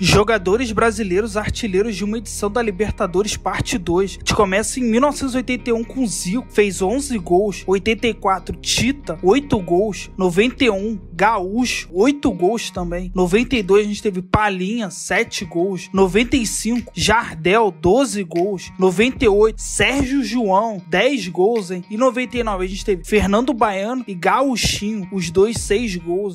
Jogadores brasileiros artilheiros de uma edição da Libertadores parte 2. A gente começa em 1981 com Zico, fez 11 gols, 84 Tita, 8 gols, 91 Gaúcho, 8 gols também, 92 a gente teve Palhinha, 7 gols, 95 Jardel, 12 gols, 98 Sérgio João, 10 gols, hein? E 99 a gente teve Fernando Baiano e Gauchinho, os dois 6 gols.